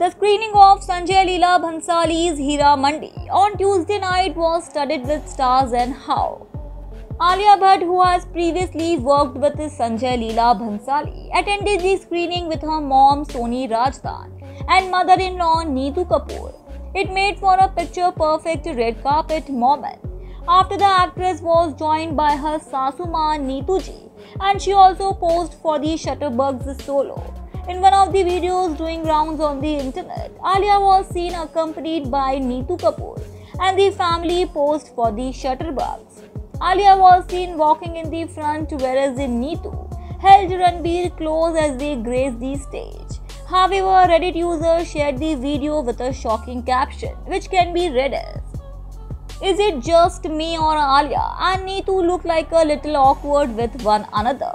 The screening of Sanjay Leela Bhansali's Heeramandi on Tuesday night was studded with stars and how. Alia Bhatt, who has previously worked with Sanjay Leela Bhansali, attended the screening with her mom Soni Razdan and mother-in-law Neetu Kapoor. It made for a picture-perfect red carpet moment. After the actress was joined by her sasu maa Neetu ji, and she also posed for the Shutterbugs solo. In one of the videos doing rounds on the internet, Alia was seen accompanied by Neetu Kapoor, and the family posed for the Shutterbugs. Alia was seen walking in the front, whereas Neetu held Ranbir close as they graced the stage. However, Reddit users shared the video with a shocking caption, which can be read as, "Is it just me or Alia and Neetu look like a little awkward with one another?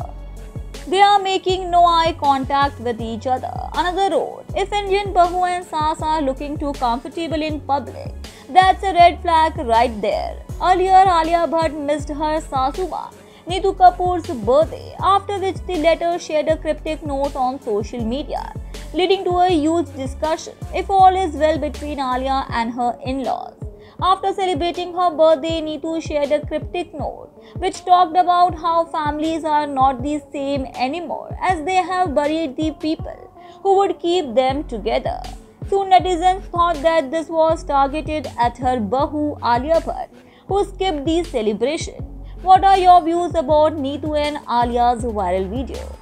They are making no eye contact with each other." Another wrote, "If Indian bahu and saas are looking too comfortable in public, that's a red flag right there." Earlier, Alia Bhatt missed her sasu-maa Neetu Kapoor's birthday, after which the latter shared a cryptic note on social media, leading to a huge discussion if all is well between Alia and her in-laws. After celebrating her birthday, Neetu shared a cryptic note which talked about how families are not the same anymore, as they have buried the people who would keep them together. Soon netizens thought that this was targeted at her bahu Alia Bhatt, who skipped the celebration. What are your views about Neetu and Alia's viral video?